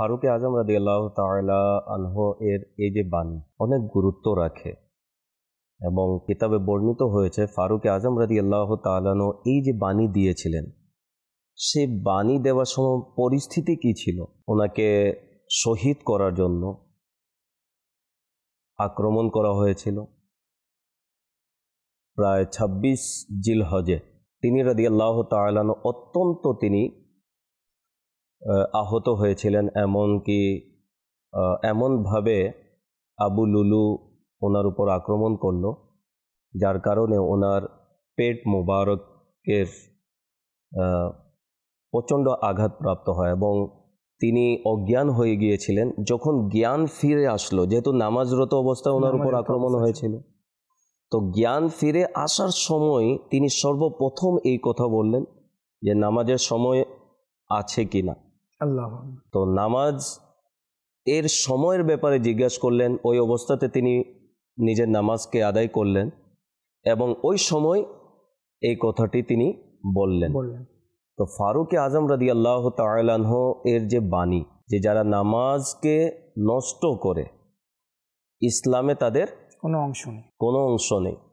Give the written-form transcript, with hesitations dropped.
फारूक आजम रदियल्लाहु ताआला आनहु ए जे बाणी अनेक गुरुत्व राखे এবং কিতাবে বর্ণিত হয়েছে ফারুক আজম রাদিয়াল্লাহু তাআলা আনহু এই যে বাণী দিয়েছিলেন সে বাণী দেওয়ার সময় পরিস্থিতি কি ছিল। ওনাকে শহীদ করার জন্য আক্রমণ করা হয়েছিল প্রায় ২৬ জিলহজে। তিনি রাদিয়াল্লাহু তাআলা আনহু অত্যন্ত তিনি আহত হয়েছিলেন, এমনকি এমনভাবে আবু লুলু ওনার উপর আক্রমণ করলো যার কারণে ওনার পেট মোবারকের প্রচণ্ড আঘাত প্রাপ্ত হয় এবং তিনি অজ্ঞান হয়ে গিয়েছিলেন। যখন জ্ঞান ফিরে আসলো, যেহেতু নামাজরত অবস্থায় ওনার উপর আক্রমণ হয়েছিল, তো জ্ঞান ফিরে আসার সময় তিনি সর্বপ্রথম এই কথা বললেন যে নামাজের সময় আছে কি না। তো নামাজ এর সময়ের ব্যাপারে জিজ্ঞাসা করলেন, ওই অবস্থাতে তিনি নিজের নামাজকে আদায় করলেন এবং ওই সময় এই কথাটি তিনি বললেন। তো ফারুক আজম রাদিয়াল্লাহু তাআলা আনহু এর যে বাণী, যে যারা নামাজকে নষ্ট করে ইসলামে তাদের কোনো অংশ নেই।